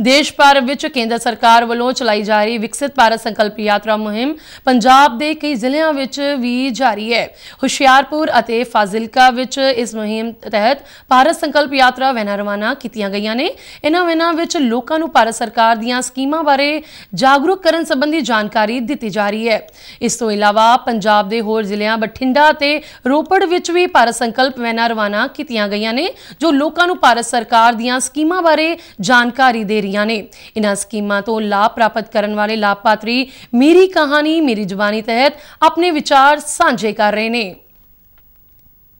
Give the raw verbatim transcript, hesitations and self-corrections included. ਦੇਸ਼ ਭਰ ਵਿੱਚ ਕੇਂਦਰ ਸਰਕਾਰ ਵੱਲੋਂ ਚਲਾਈ ਜਾ ਰਹੀ ਵਿਕਸਿਤ भारत संकल्प यात्रा मुहिम पंजाब के कई ਜ਼ਿਲ੍ਹਿਆਂ ਵਿੱਚ भी जारी है। ਹੁਸ਼ਿਆਰਪੁਰ ਅਤੇ ਫਾਜ਼ਿਲਕਾ ਵਿੱਚ इस मुहिम तहत भारत संकल्प यात्रा वैन रवाना ਕੀਤੀਆਂ ਗਈਆਂ ਨੇ। ਇਹਨਾਂ ਵੈਨਾਂ ਵਿੱਚ ਲੋਕਾਂ ਨੂੰ ਭਾਰਤ ਸਰਕਾਰ ਦੀਆਂ ਸਕੀਮਾਂ ਬਾਰੇ ਜਾਗਰੂਕ ਕਰਨ ਸੰਬੰਧੀ ਜਾਣਕਾਰੀ ਦਿੱਤੀ जा रही है। ਇਸ ਤੋਂ ਇਲਾਵਾ पंजाब के होर ਜ਼ਿਲ੍ਹਿਆਂ ਬਠਿੰਡਾ ਅਤੇ ਰੋਪੜ ਵਿੱਚ भी भारत संकल्प वैन रवाना ਕੀਤੀਆਂ ਗਈਆਂ ਨੇ, जो ਲੋਕਾਂ ਨੂੰ ਭਾਰਤ ਸਰਕਾਰ ਦੀਆਂ ਸਕੀਮਾਂ ਬਾਰੇ जानकारी दे रही ने। इन्हां स्कीमां तो लाभ प्राप्त करने वाले लाभपात्री मेरी कहानी मेरी जुबानी तहत अपने विचार सांझे कर रहे हैं।